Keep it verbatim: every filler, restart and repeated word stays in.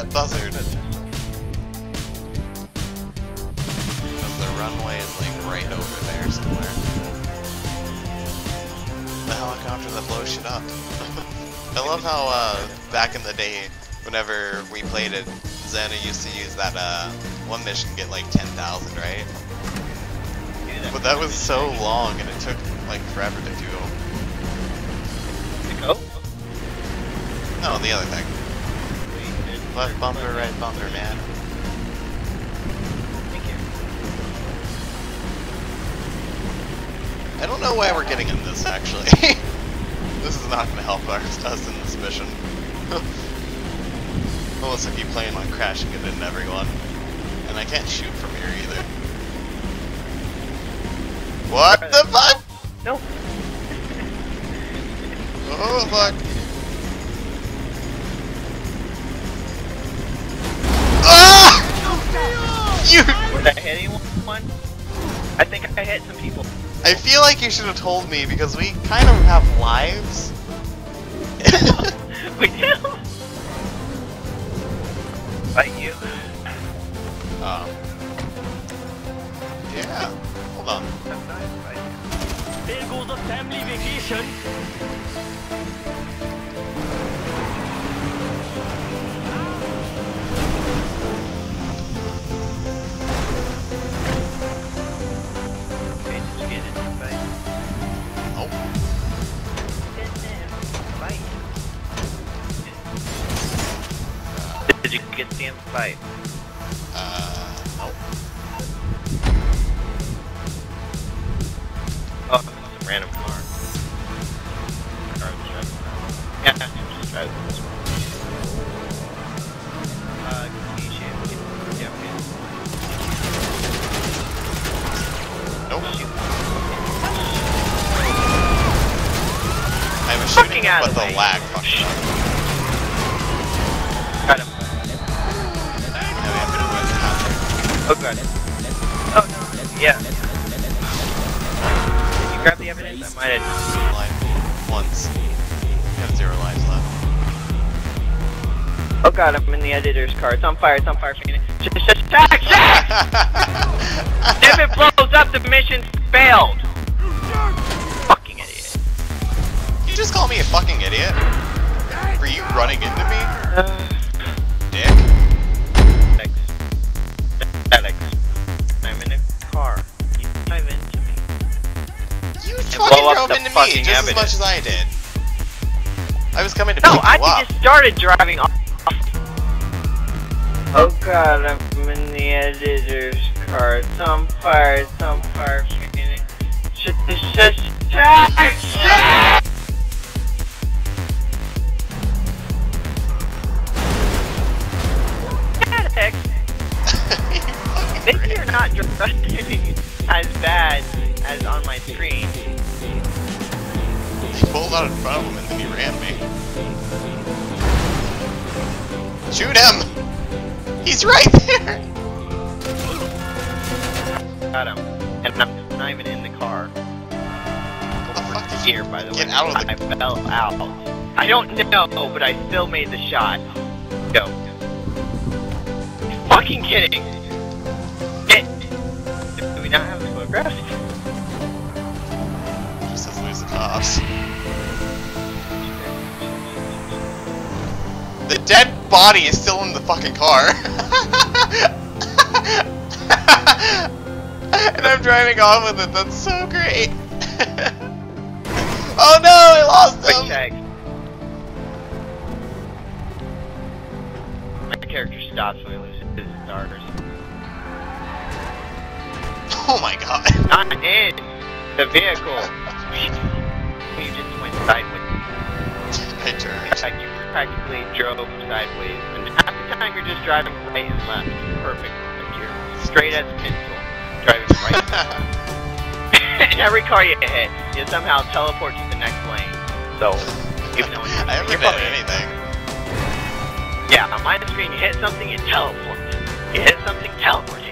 that buzzard. Because the runway is like right over there somewhere. The helicopter that blows shit up. I love how uh, back in the day, whenever we played it, Xana used to use that uh, one mission get like ten thousand, right? But that was so long and it took like forever to do. To go? No, the other thing. Left bumper, right bumper, man. Thank you. I don't know why we're getting into this, actually. This is not going to help us, us in this mission. Almost like you plan on crashing it into everyone. And I can't shoot from here either. What the fuck? Nope. Oh fuck. Ah! You... Would I hit anyone? I think I hit some people. I feel like you should have told me because we kind of have lives. We do. Like you. Um. Yeah. Hold on. There goes the family vacation. Did you get the fight? Uh, nope. Oh, some random car. Yeah, I'm just driving this one. Uh, yeah, okay. Nope. I was shooting fucking out but of the way. Lag fucking up. Oh god. Oh no, yeah. Did you grab the evidence? I might have life once. I have zero lives left. Oh god, I'm in the editor's car. It's on fire, it's on fire. Just, just, just, if it blows up, the mission failed! Fucking idiot. You just call me a fucking idiot? Were you running into me? Uh, Dick? Alex, I'm in a car. You drive into me. You fucking drove into me just as much as I did. I was coming to pick you up. No, I just started driving off. Oh god, I'm in the editor's car. It's on fire, it's on fire. Shit, shit, shit, shit! Maybe you're not driving as bad as on my screen. He pulled out in front of him and then he ran me. Shoot him! He's right there! Got him. And I'm not even in the car. What the fuck did you by the get way. out of the- I fell out. I don't know, but I still made the shot. Go. You're fucking kidding! Do we not have the photographs? Just says lose the cops. The dead body is still in the fucking car. And I'm driving off with it, that's so great. Oh no, I lost him! Tag. My character stops when he loses his starters. Oh my god. Not in the vehicle. You just went sideways. I turned. Like you practically drove sideways. And half the time you're just driving right and left. Perfect. You're straight as a pencil. Driving right and left. In every car you hit, you somehow teleport to the next lane. So, even though I haven't done anything. Yeah, on my screen you hit something, you teleport. You hit something, teleport.